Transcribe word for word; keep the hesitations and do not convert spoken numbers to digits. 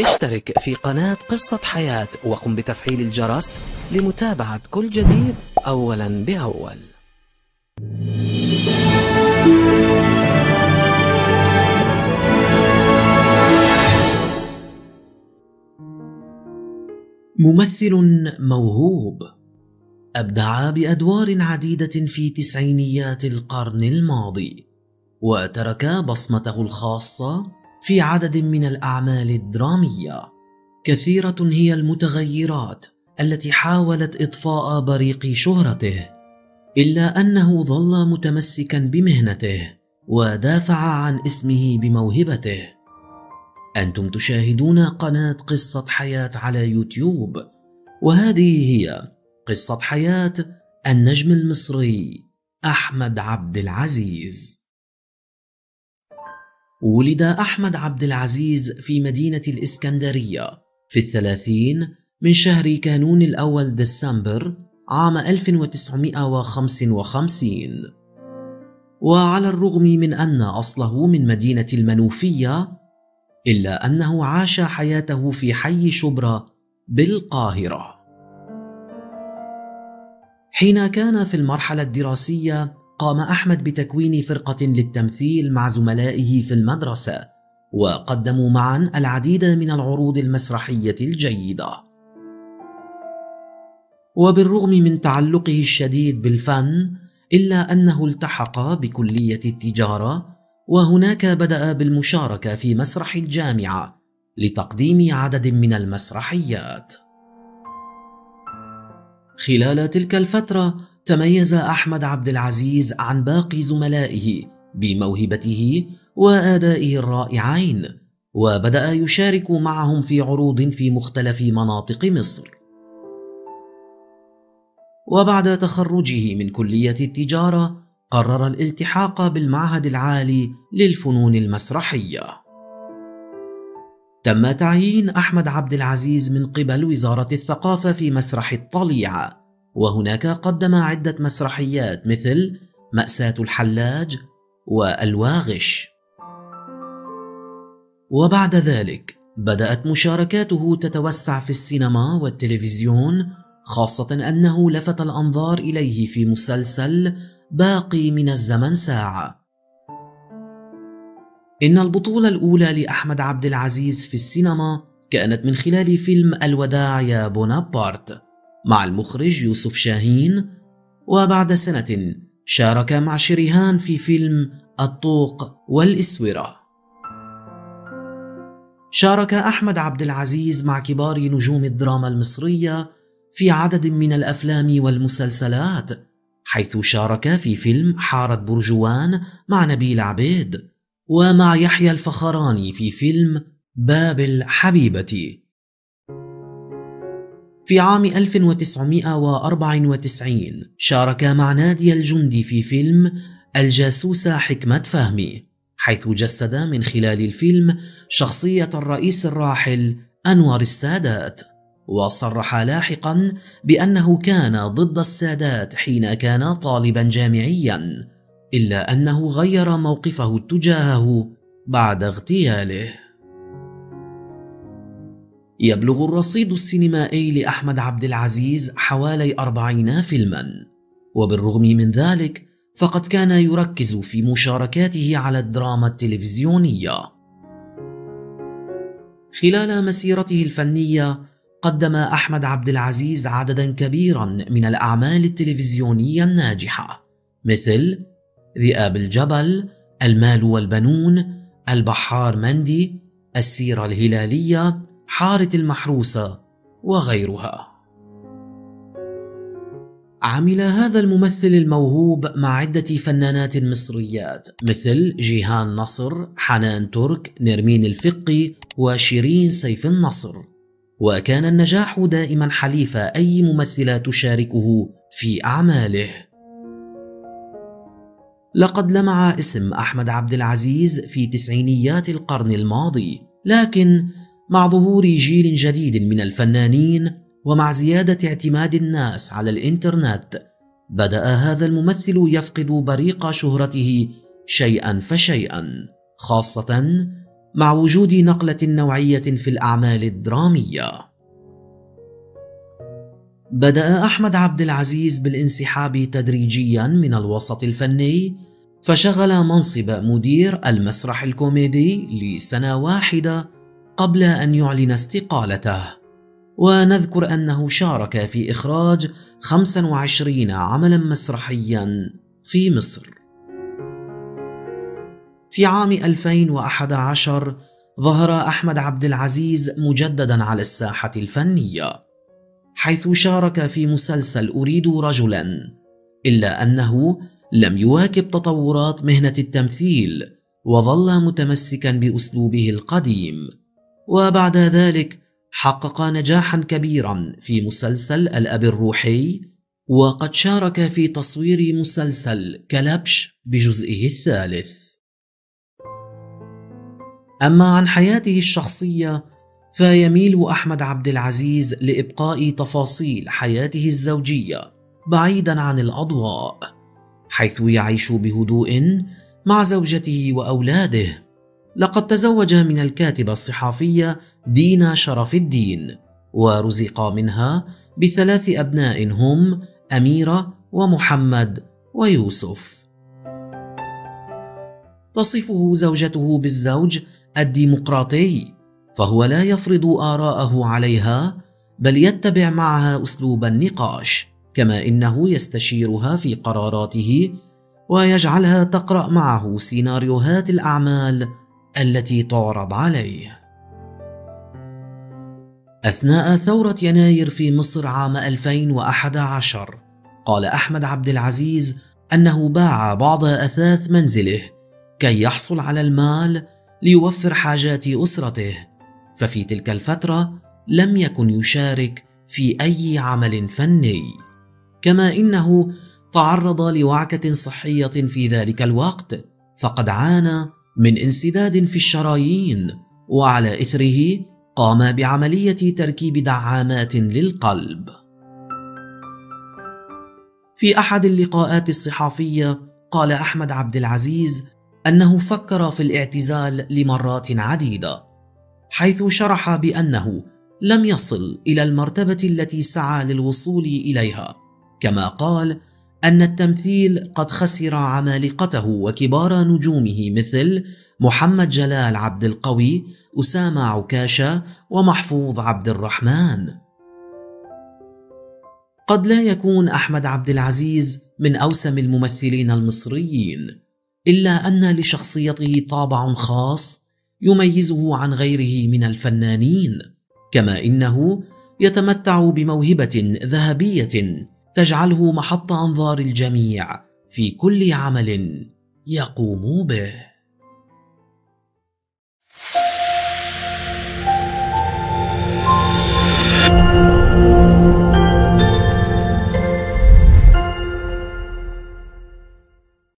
اشترك في قناة قصة حياة وقم بتفعيل الجرس لمتابعة كل جديد أولا بأول. ممثل موهوب أبدع بأدوار عديدة في تسعينيات القرن الماضي، وترك بصمته الخاصة في عدد من الأعمال الدرامية. كثيرة هي المتغيرات التي حاولت إطفاء بريق شهرته، إلا أنه ظل متمسكا بمهنته ودافع عن اسمه بموهبته. أنتم تشاهدون قناة قصة حياة على يوتيوب، وهذه هي قصة حياة النجم المصري أحمد عبد العزيز. ولد أحمد عبد العزيز في مدينة الإسكندرية في الثلاثين من شهر كانون الأول ديسمبر عام ألف وتسعمئة وخمسة وخمسين، وعلى الرغم من أن أصله من مدينة المنوفية، إلا أنه عاش حياته في حي شبرا بالقاهرة. حين كان في المرحلة الدراسية، قام أحمد بتكوين فرقة للتمثيل مع زملائه في المدرسة، وقدموا معا العديد من العروض المسرحية الجيدة. وبالرغم من تعلقه الشديد بالفن، إلا أنه التحق بكلية التجارة، وهناك بدأ بالمشاركة في مسرح الجامعة لتقديم عدد من المسرحيات. خلال تلك الفترة تميز أحمد عبد العزيز عن باقي زملائه بموهبته وأدائه الرائعين، وبدأ يشارك معهم في عروض في مختلف مناطق مصر. وبعد تخرجه من كلية التجارة، قرر الالتحاق بالمعهد العالي للفنون المسرحية. تم تعيين أحمد عبد العزيز من قبل وزارة الثقافة في مسرح الطليعة، وهناك قدم عدة مسرحيات مثل مأساة الحلاج والواغش. وبعد ذلك بدأت مشاركاته تتوسع في السينما والتلفزيون، خاصة أنه لفت الأنظار إليه في مسلسل باقي من الزمن ساعة. إن البطولة الأولى لأحمد عبد العزيز في السينما كانت من خلال فيلم الوداع يا بونابرت مع المخرج يوسف شاهين، وبعد سنة شارك مع شريهان في فيلم الطوق والإسورة. شارك أحمد عبد العزيز مع كبار نجوم الدراما المصرية في عدد من الأفلام والمسلسلات، حيث شارك في فيلم حارة برجوان مع نبيل عبيد، ومع يحيى الفخراني في فيلم بابل حبيبتي. في عام ألف وتسعمئة وأربعة وتسعين شارك مع نادية الجندي في فيلم الجاسوسة حكمة فهمي، حيث جسد من خلال الفيلم شخصية الرئيس الراحل أنور السادات، وصرح لاحقا بأنه كان ضد السادات حين كان طالبا جامعيا، إلا أنه غير موقفه تجاهه بعد اغتياله. يبلغ الرصيد السينمائي لأحمد عبد العزيز حوالي أربعين فيلما، وبالرغم من ذلك فقد كان يركز في مشاركاته على الدراما التلفزيونية. خلال مسيرته الفنية قدم أحمد عبد العزيز عددا كبيرا من الأعمال التلفزيونية الناجحة مثل ذئاب الجبل، المال والبنون، البحار مندي، السيرة الهلالية، حارة المحروسة وغيرها. عمل هذا الممثل الموهوب مع عدة فنانات مصريات مثل جيهان نصر، حنان ترك، نرمين الفقي وشيرين سيف النصر، وكان النجاح دائما حليف أي ممثلة تشاركه في أعماله. لقد لمع اسم أحمد عبد العزيز في تسعينيات القرن الماضي، لكن مع ظهور جيل جديد من الفنانين ومع زيادة اعتماد الناس على الإنترنت، بدأ هذا الممثل يفقد بريق شهرته شيئا فشيئا، خاصة مع وجود نقلة نوعية في الأعمال الدرامية. بدأ أحمد عبد العزيز بالانسحاب تدريجيا من الوسط الفني، فشغل منصب مدير المسرح الكوميدي لسنة واحدة قبل أن يعلن استقالته. ونذكر أنه شارك في إخراج خمسة وعشرين عملا مسرحيا في مصر. في عام ألفين وأحد عشر ظهر أحمد عبد العزيز مجددا على الساحة الفنية، حيث شارك في مسلسل أريد رجلا، إلا أنه لم يواكب تطورات مهنة التمثيل وظل متمسكا بأسلوبه القديم. وبعد ذلك حقق نجاحا كبيرا في مسلسل الأب الروحي، وقد شارك في تصوير مسلسل كلبش بجزئه الثالث. أما عن حياته الشخصية فيميل أحمد عبد العزيز لإبقاء تفاصيل حياته الزوجية بعيدا عن الأضواء، حيث يعيش بهدوء مع زوجته وأولاده. لقد تزوج من الكاتبة الصحفية دينا شرف الدين، ورزق منها بثلاث أبناء هم أميرة ومحمد ويوسف. تصفه زوجته بالزوج الديمقراطي، فهو لا يفرض آراءه عليها بل يتبع معها أسلوب النقاش، كما إنه يستشيرها في قراراته ويجعلها تقرأ معه سيناريوهات الأعمال التي تعرض عليه. أثناء ثورة يناير في مصر عام ألفين وأحد عشر قال أحمد عبد العزيز أنه باع بعض أثاث منزله كي يحصل على المال ليوفر حاجات أسرته، ففي تلك الفترة لم يكن يشارك في أي عمل فني، كما إنه تعرض لوعكة صحية في ذلك الوقت، فقد عانى من انسداد في الشرايين، وعلى إثره قام بعملية تركيب دعامات للقلب. في أحد اللقاءات الصحفية قال أحمد عبد العزيز أنه فكر في الاعتزال لمرات عديدة، حيث شرح بأنه لم يصل إلى المرتبة التي سعى للوصول إليها، كما قال أن التمثيل قد خسر عمالقته وكبار نجومه مثل محمد جلال عبد القوي، أسامة عكاشة، ومحفوظ عبد الرحمن. قد لا يكون أحمد عبد العزيز من أوسم الممثلين المصريين، إلا أن لشخصيته طابع خاص يميزه عن غيره من الفنانين، كما إنه يتمتع بموهبة ذهبية تجعله محط أنظار الجميع في كل عمل يقوم به.